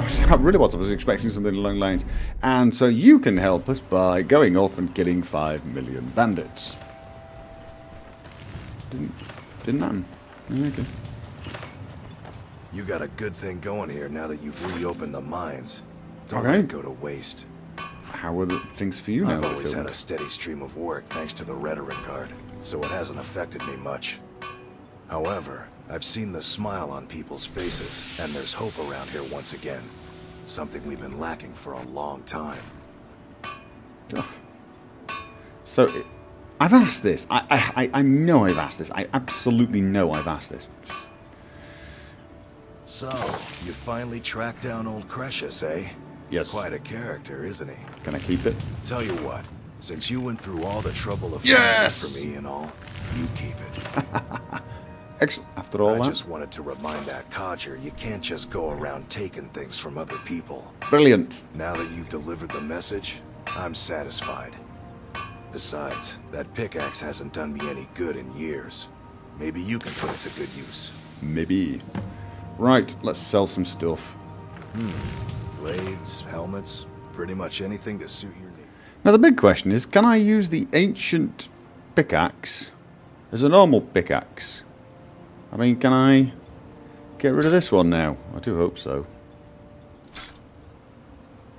I really was. I was expecting something along the lines. And so you can help us by going off and killing 5 million bandits. Didn't happen. Okay. You got a good thing going here now that you've reopened the mines. Don't let it go to waste. How are the things for you now? I've always had a steady stream of work thanks to the rhetoric card, so it hasn't affected me much. However, I've seen the smile on people's faces, and there's hope around here once again. Something we've been lacking for a long time. So, I've asked this. I know I've asked this. I absolutely know I've asked this. So, you finally tracked down old Cretius, eh? Yes. Quite a character, isn't he? Can I keep it? Tell you what, since you went through all the trouble of fighting for me and all, you keep it. Excellent. After all that, I just wanted to remind that codger you can't just go around taking things from other people. Brilliant. Now that you've delivered the message, I'm satisfied. Besides, that pickaxe hasn't done me any good in years. Maybe you can put it to good use. Maybe. Right, let's sell some stuff. Blades, helmets, pretty much anything to suit your needs. Now the big question is, can I use the ancient pickaxe as a normal pickaxe? I mean, can I get rid of this one now? I do hope so.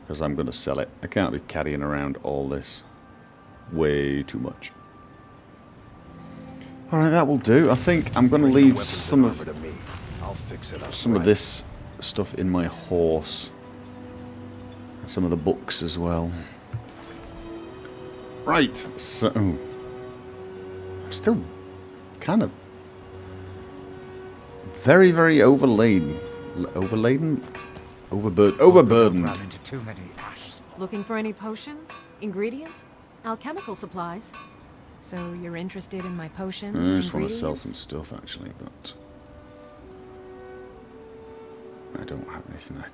Because I'm going to sell it. I can't be carrying around all this. Way too much. Alright, that will do. I think I'm going to leave some of this stuff in my horse. And some of the books as well. Right, so... I'm still kind of... very, very overladen. Overburdened. Looking for any potions? Ingredients? Alchemical supplies? So you're interested in my potions? I just want to sell some stuff, actually, but... I don't have anything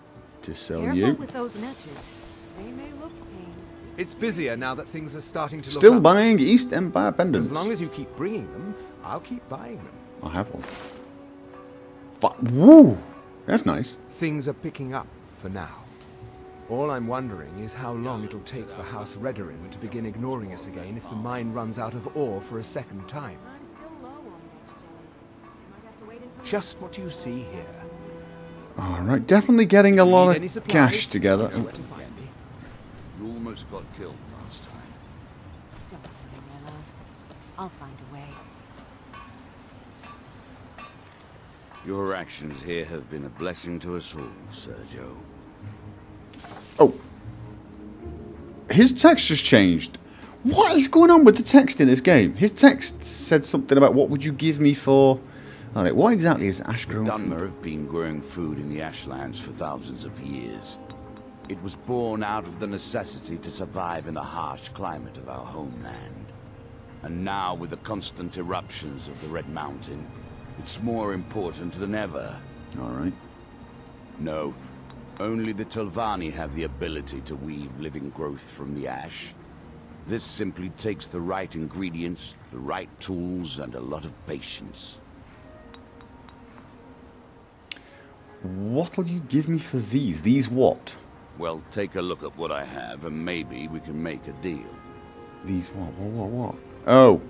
to sell. Careful with those netches. They may look tame. It's busier now that things are starting to look up. Still buying East Empire pendants. As long as you keep bringing them, I'll keep buying them. I have one. Woo! That's nice. Things are picking up for now. All I'm wondering is how long it'll take for House Redoran to begin ignoring us again if the mine runs out of ore for a second time. I'm still low on just what you see here. Alright, definitely getting a lot of cash together. You almost got killed last time. Don't worry, my love. I'll find a way. Your actions here have been a blessing to us all, Sergio. Oh. His text just changed. What is going on with the text in this game? His text said something about what would you give me for... Alright, what exactly is Ashgrove? Dunmer have been growing food in the Ashlands for thousands of years. It was born out of the necessity to survive in the harsh climate of our homeland. And now, with the constant eruptions of the Red Mountain, it's more important than ever. Alright. No, only the Telvanni have the ability to weave living growth from the ash. This simply takes the right ingredients, the right tools, and a lot of patience. What'll you give me for these? These what? Well, take a look at what I have, and maybe we can make a deal. These what? What? Oh.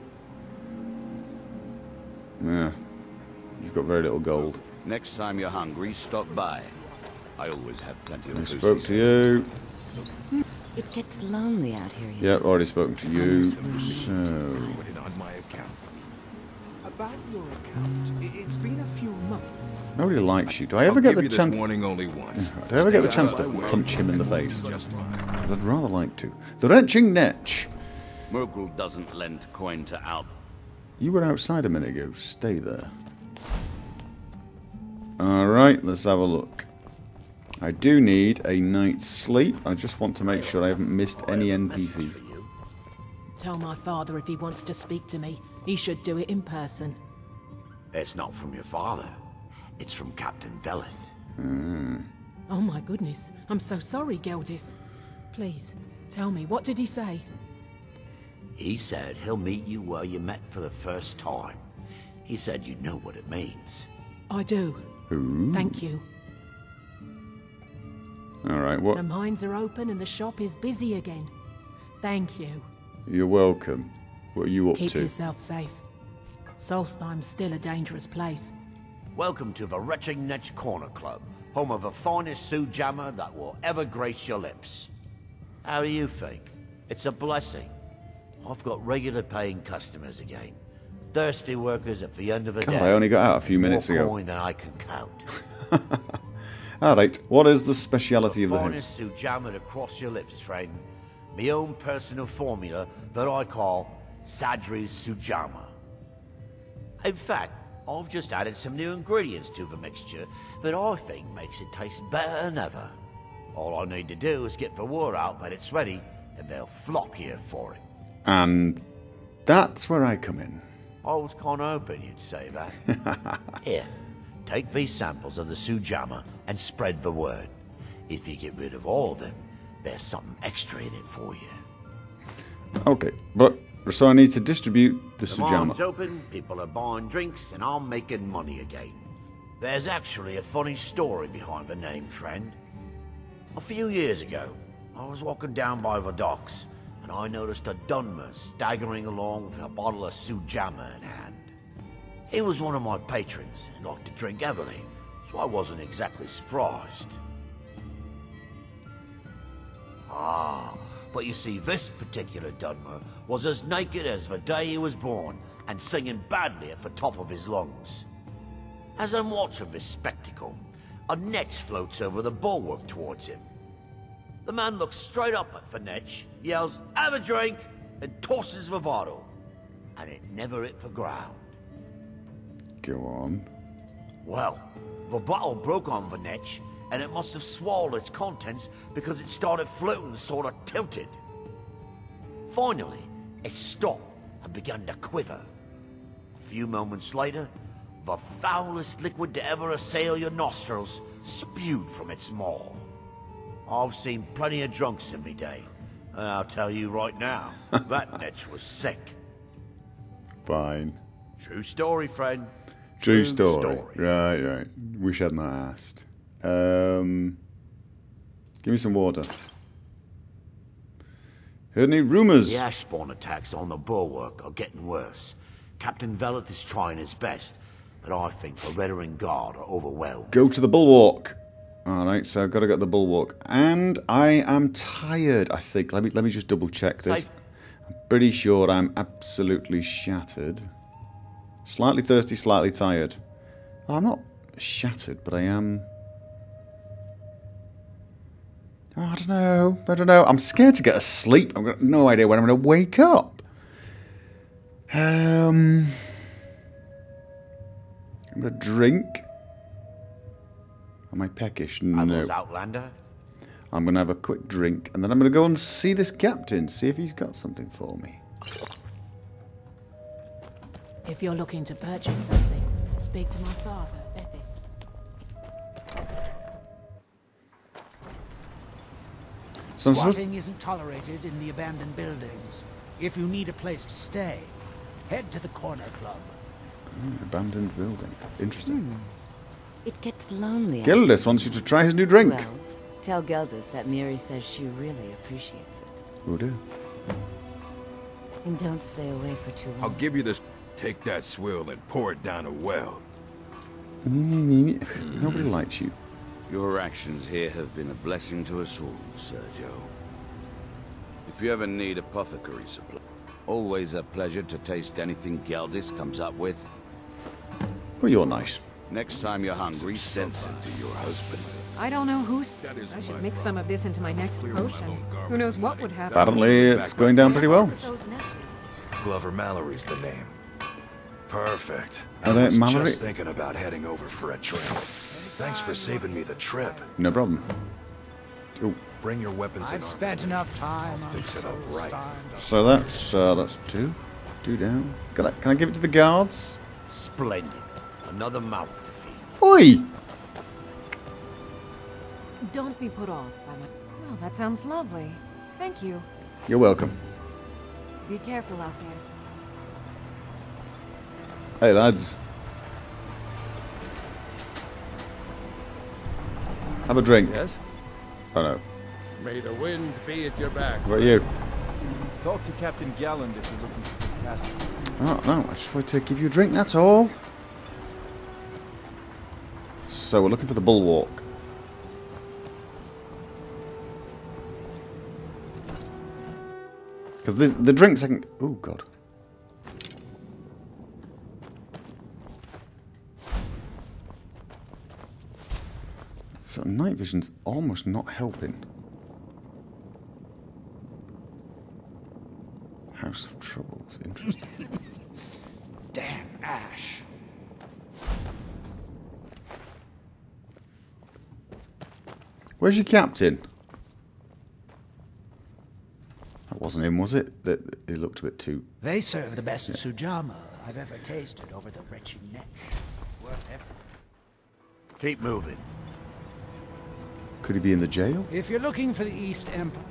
Yeah. You've got very little gold. Next time you're hungry, stop by. I always have plenty of food. I spoke to you. It gets lonely out here. Yeah, I've already spoken to you. So. About your account, it's been a few months. Nobody likes you. Do I ever get the chance? Do I ever get the chance to punch him in the face? Because I'd rather like to. The Wretching Netch. Murgle doesn't lend coin to Alp. You were outside a minute ago. Stay there. Alright, let's have a look. I do need a night's sleep. I just want to make sure I haven't missed any NPCs. Tell my father if he wants to speak to me. He should do it in person. It's not from your father. It's from Captain Veleth. Oh my goodness. I'm so sorry, Geldis. Please, tell me, what did he say? He said he'll meet you where you met for the first time. He said you know what it means. I do. Ooh. Thank you. Alright, what? The mines are open and the shop is busy again. Thank you. You're welcome. What are you up to? Keep yourself safe. Solstheim's still a dangerous place. Welcome to the Wretching Netch Corner Club, home of the finest Sujamma that will ever grace your lips. How do you think? It's a blessing. I've got regular paying customers again. Thirsty workers at the end of the day. I only got out a few minutes ago. More coin than I can count. Alright, what is the speciality of the house? The finest Sujamma to cross your lips, friend. My own personal formula that I call Sadri's Sujamma. In fact, I've just added some new ingredients to the mixture that I think makes it taste better than ever. All I need to do is get the word out that it's ready, and they'll flock here for it. And that's where I come in. I was kind of hoping you'd say that. Here, take these samples of the Sujamma and spread the word. If you get rid of all of them, there's something extra in it for you. Okay, but so I need to distribute the Sujamma. The mine's open, people are buying drinks, and I'm making money again. There's actually a funny story behind the name, friend. A few years ago, I was walking down by the docks, and I noticed a Dunmer staggering along with a bottle of Sujamma in hand. He was one of my patrons, and liked to drink heavily, so I wasn't exactly surprised. Ah, but you see, this particular Dunmer was as naked as the day he was born, and singing badly at the top of his lungs. As I'm watching this spectacle, a Netch floats over the bulwark towards him. The man looks straight up at Vanetch, yells, "Have a drink!" and tosses the bottle. And it never hit the ground. Go on. Well, the bottle broke on Vanetch, and it must have swallowed its contents because it started floating sort of tilted. Finally, it stopped and began to quiver. A few moments later, the foulest liquid to ever assail your nostrils spewed from its maw. I've seen plenty of drunks in me day, and I'll tell you right now, that Netch was sick. Fine. True story, friend. True story. Right, right. Wish I'd not asked. Give me some water. Heard any rumours? The ash spawn attacks on the bulwark are getting worse. Captain Veleth is trying his best, but I think the Reddering Guard are overwhelmed. Go to the bulwark. Alright, so I've got to get the bulwark. And I am tired, I think. Let me just double check this. I'm pretty sure I'm absolutely shattered. Slightly thirsty, slightly tired. Oh, I'm not shattered, but I am... Oh, I don't know. I'm scared to get asleep. I've got no idea when I'm going to wake up. I'm going to drink. Am I peckish? No. Outlander. I'm going to have a quick drink, and then I'm going to go and see this captain, see if he's got something for me. If you're looking to purchase something, speak to my father, Fethis. Squatting isn't tolerated in the abandoned buildings. If you need a place to stay, head to the corner club. Abandoned building. Interesting. It gets lonely. Geldis wants you to try his new drink. Well, tell Geldis that Miri says she really appreciates it. Will do. And don't stay away for too long. I'll give you this. Take that swill and pour it down a well. Nobody likes you. Your actions here have been a blessing to us all, Sergio. If you ever need apothecary supply, always a pleasure to taste anything Geldis comes up with. Well, you're nice. Next time you're hungry, send some to your husband. I don't know who's... I should mix some of this into my next potion. Who knows what would happen. Apparently, it's going down pretty well. Glover Mallory's the name. Perfect. I was just thinking about heading over for a trip. Thanks for saving me the trip. No problem. Ooh. Bring your weapons. I've spent enough time on fix it up right. So that's two. Two down. Can I give it to the guards? Splendid. Another mouth to feed. Oi! Don't be put off, Vanetch. Well, that sounds lovely. Thank you. You're welcome. Be careful out there. Hey, lads. Have a drink. Yes? Oh no. May the wind be at your back. What about you? Talk to Captain Galland if you're looking for the castle. Oh no, I just wanted to give you a drink, that's all. So we're looking for the bulwark. Because the drinks I can... Oh god. So night vision's almost not helping. House of Troubles, interesting. Damn Ash. Where's your captain? That wasn't him, was it? That it looked a bit too. They serve the best Sujamma I've ever tasted over the Wretching Netch. Worth everything. Keep moving. Could he be in the jail? If you're looking for the East Empire.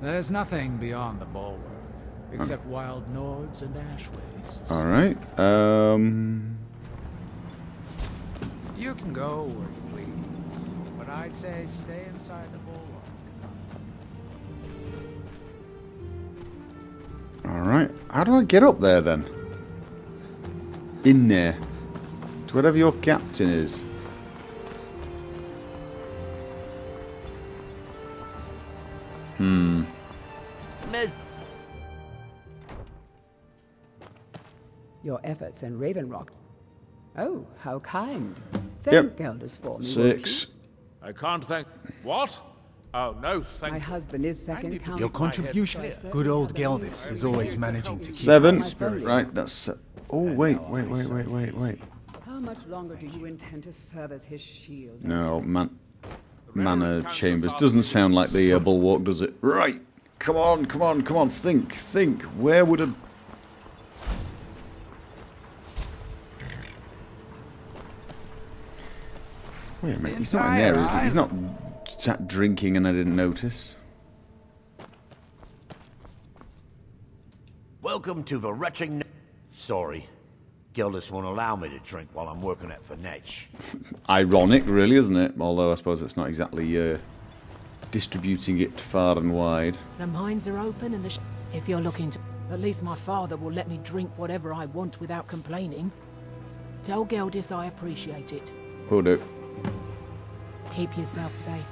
There's nothing beyond the bulwark except wild Nords and Ashways. All right. You can go where you please, but I'd say stay inside the bulwark. All right. How do I get up there then? In there. To whatever your captain is. Hmm. Your efforts in Ravenrock. Oh, how kind. Thank Geldis for me. Six. I can't thank... What? Oh, no, thank you. My husband is second counsel. Your contribution. Good old Geldis is always managing to keep... Seven. Right, that's... Oh, wait. How much longer do you intend to serve as his shield? No, man... Manor chambers. Doesn't sound like the bulwark, does it? Right. Come on, come on, come on. Think. Where would a... Wait a minute, he's not in there, is he? He's not sat drinking and I didn't notice. Welcome to the Wretching... Sorry. Geldis won't allow me to drink while I'm working at Vanetch. Ironic, really, isn't it? Although I suppose it's not exactly distributing it far and wide. The mines are open and the... If you're looking to... At least my father will let me drink whatever I want without complaining. Tell Geldis I appreciate it. Will do. Keep yourself safe.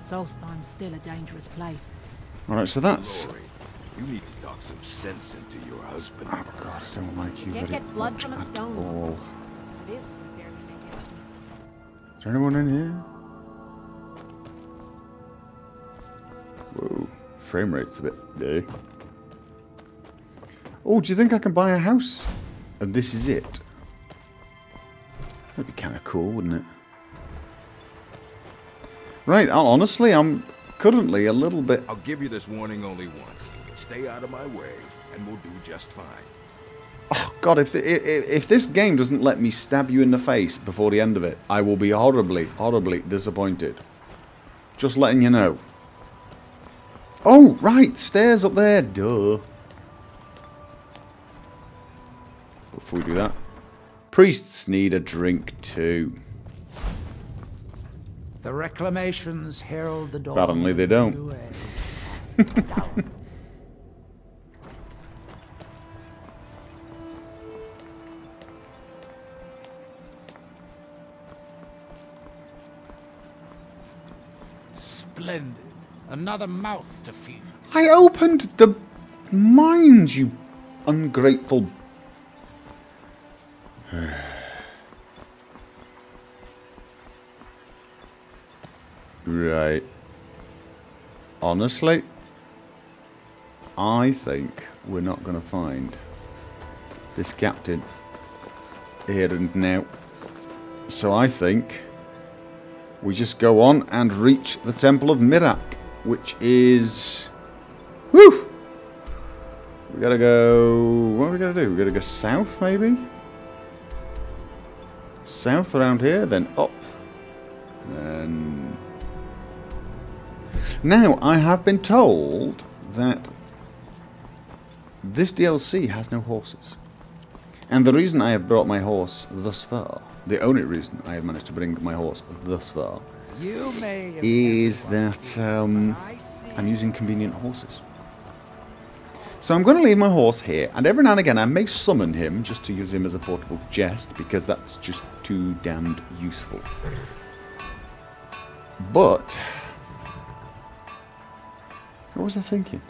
Solstheim's still a dangerous place. Alright, so that's... Lori, you need to talk some sense into your husband. Oh god, I don't like you very much blood from a stone. All. Is there anyone in here? Whoa, frame rate's a bit... Oh, do you think I can buy a house? And this is it? That'd be kind of cool, wouldn't it? Right, honestly, I'm currently a little bit... I'll give you this warning only once. Stay out of my way, and we'll do just fine. Oh, God, if this game doesn't let me stab you in the face before the end of it, I will be horribly, horribly disappointed. Just letting you know. Oh, right, stairs up there, duh. Before we do that, priests need a drink too. The reclamations herald the dawn. Apparently they don't. Splendid. Another mouth to feed. I opened the mines, you ungrateful. Right. Honestly, I think we're not going to find this captain here and now. So I think we just go on and reach the Temple of Mirak, which is... Woo! We gotta go... What are we gonna do? We gotta go south, maybe? South around here, then up. And... Now, I have been told that this DLC has no horses. And the reason I have brought my horse thus far, the only reason I have managed to bring my horse thus far, is that I'm using Convenient Horses. So I'm going to leave my horse here, and every now and again I may summon him just to use him as a portable jest, because that's just too damned useful. But what was I thinking?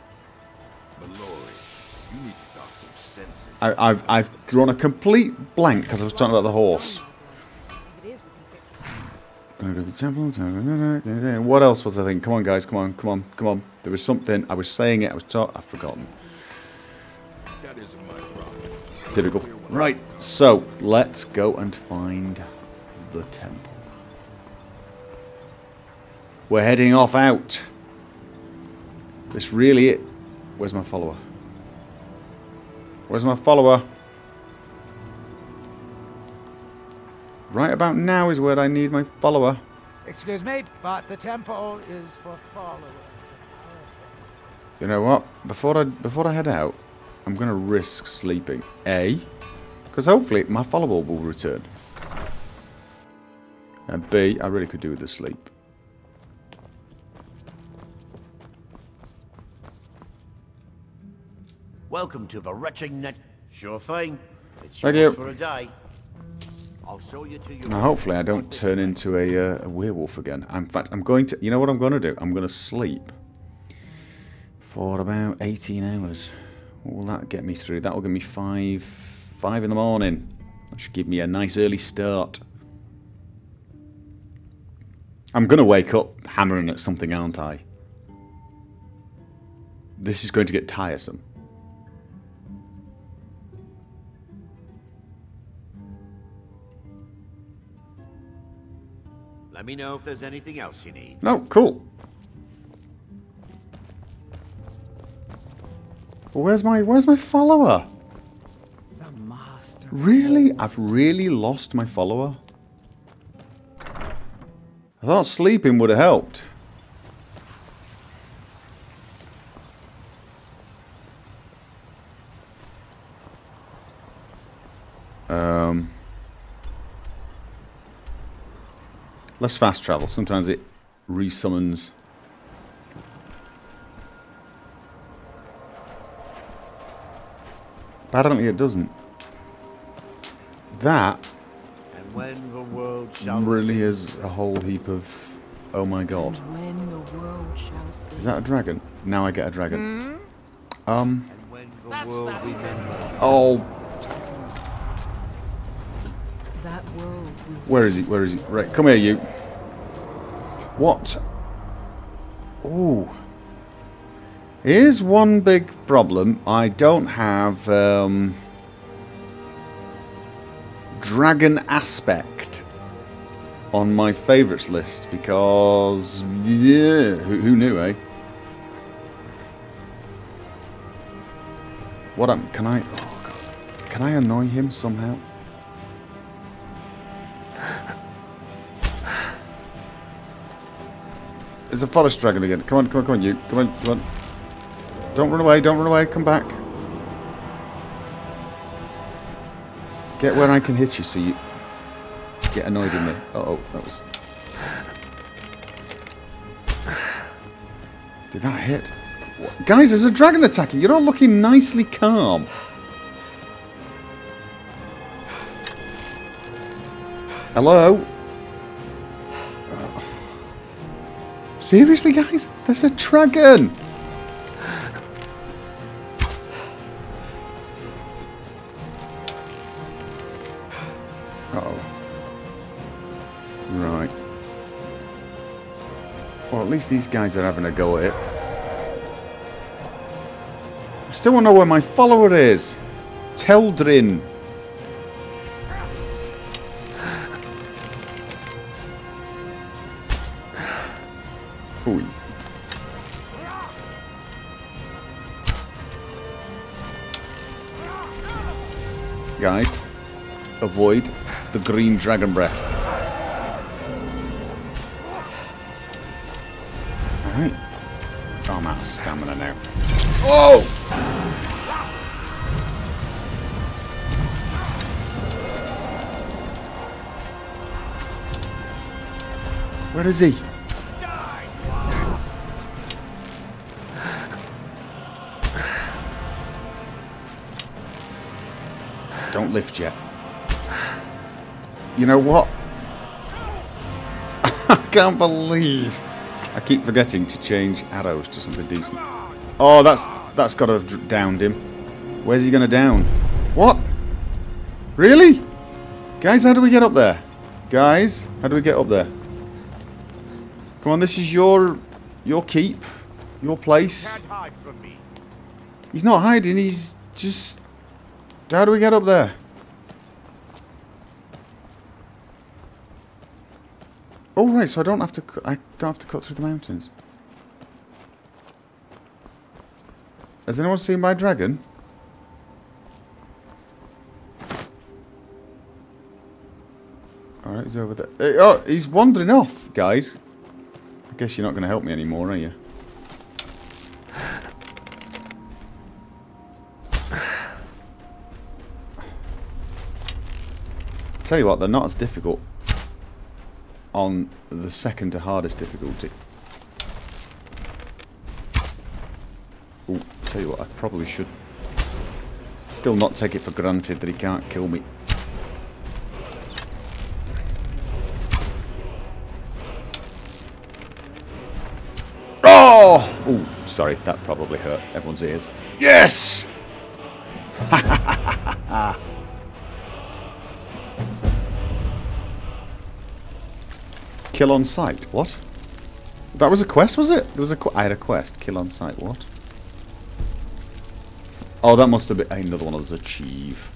I've drawn a complete blank because I was talking about the horse. I'm going to the temple. What else was I thinking? Come on, guys! Come on! Come on! Come on! There was something. I was saying it. I was I've forgotten. That isn't my problem. Typical. Right. So let's go and find the temple. We're heading off out. This really it. Where's my follower? Where's my follower? Right about now is where I need my follower. Excuse me, but the temple is for followers. You know what? Before I head out, I'm going to risk sleeping. Because hopefully my follower will return. And B, I really could do with the sleep. Welcome to the Wretching Netch. Sure thing. It's yours for a day. I'll show you to your. Now, hopefully, I don't turn into a werewolf again. In fact, I'm going to. You know what I'm going to do? I'm going to sleep for about 18 hours. What will that get me through? That will give me five in the morning. That should give me a nice early start. I'm going to wake up hammering at something, aren't I? This is going to get tiresome. Let me know if there's anything else you need. No, cool. Well, where's my follower? The master. Really? I've really lost my follower? I thought sleeping would have helped. Let's fast travel. Sometimes it resummons. Apparently it doesn't. That and when the world shall really is a whole heap of oh my god. And when the world shall see. Is that a dragon? Now I get a dragon. Hmm? And when the world oh. Where is he? Where is he? Right, come here, you. What? Ooh. Here's one big problem. I don't have Dragon Aspect on my favourites list because yeah, who knew, eh? What happened? Can I? Oh God. Can I annoy him somehow? There's a forest dragon again. Come on, come on, come on, you. Come on, come on. Don't run away, don't run away. Come back. Get where I can hit you so you get annoyed at me. Uh-oh, that was... Did that hit? What? Guys, there's a dragon attacking. You're all looking nicely calm. Hello? Seriously, guys? There's a dragon! Uh-oh. Right. Well, at least these guys are having a go at it. I still want to know where my follower is. Teldrin. Guys, avoid the green dragon breath. Alright. Oh, I'm out of stamina now. Oh! Where is he? Don't lift yet. You know what? I can't believe I keep forgetting to change arrows to something decent. Oh, that's got to have downed him. Where's he going to down? What? Really? Guys, how do we get up there? Guys, how do we get up there? Come on, this is your keep, your place. You can't hide from me. He's not hiding, he's just... How do we get up there? Oh right, so I don't have to cut through the mountains. Has anyone seen my dragon? Alright, he's over there. Oh, he's wandering off, guys. I guess you're not going to help me anymore, are you? Tell you what, they're not as difficult on the second to hardest difficulty. Ooh, tell you what, I probably should still not take it for granted that he can't kill me. Oh, sorry, that probably hurt everyone's ears. Yes! Kill on sight, what? That was a quest, was it? There was I had a quest, kill on sight, what? Oh, that must have been another one of those achieve.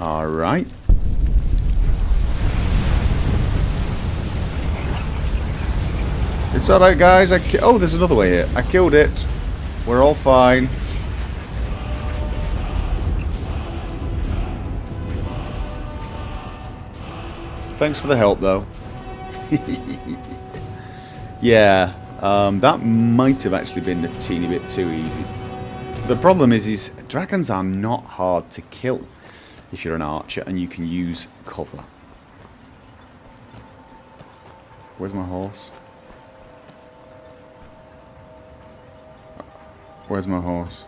Alright. It's alright, guys. Oh, there's another way here. I killed it. We're all fine. Thanks for the help, though. Yeah, that might have actually been a teeny bit too easy. The problem is dragons are not hard to kill if you're an archer and you can use cover. Where's my horse? Where's my horse?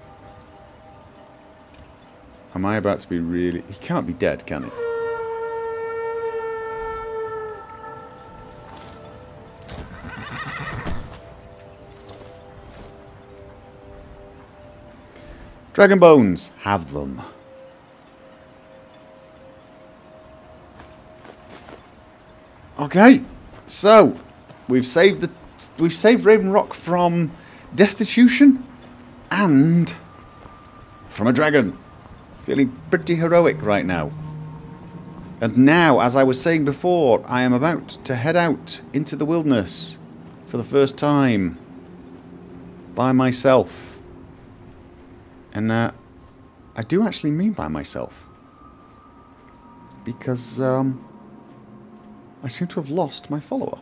Am I about to be really... He can't be dead, can he? Dragon bones! Have them. Okay. So, we've saved Ravenrock from destitution? And from a dragon. Feeling pretty heroic right now. And now, as I was saying before, I am about to head out into the wilderness for the first time by myself. And I do actually mean by myself, because I seem to have lost my follower.